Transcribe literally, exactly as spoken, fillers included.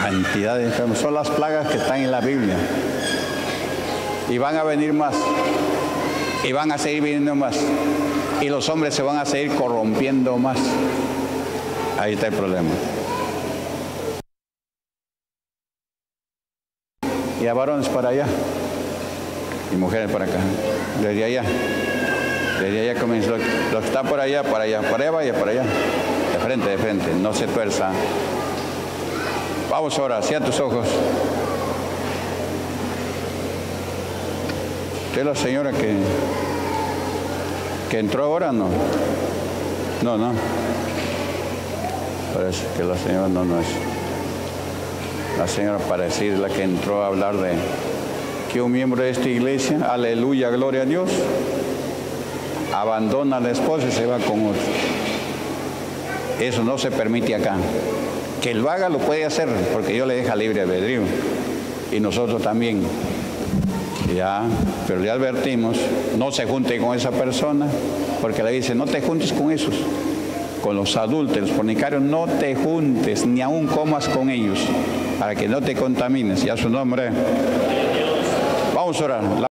cantidad de enfermos. Son las plagas que están en la Biblia. Y van a venir más. Y van a seguir viniendo más. Y los hombres se van a seguir corrompiendo más. Ahí está el problema. Y a varones para allá. Y mujeres para acá. Desde allá. Desde allá comienza. Lo que está por allá, para allá. Para allá, vaya, para allá. De frente, de frente. No se tuerza. Vamos ahora, cierra tus ojos. ¿Usted es la señora que, que entró ahora? No. No, no. Parece que la señora no, no es. La señora parecida, la que entró a hablar de que un miembro de esta iglesia, aleluya, gloria a Dios, abandona a la esposa y se va con otro. Eso no se permite acá. Que lo haga, lo puede hacer, porque Dios le deja libre albedrío. Y nosotros también. Ya, pero le advertimos, no se junte con esa persona, porque le dice, no te juntes con esos, con los adúlteros, fornicarios, no te juntes, ni aún comas con ellos, para que no te contamines, y a su nombre. Vamos a orar.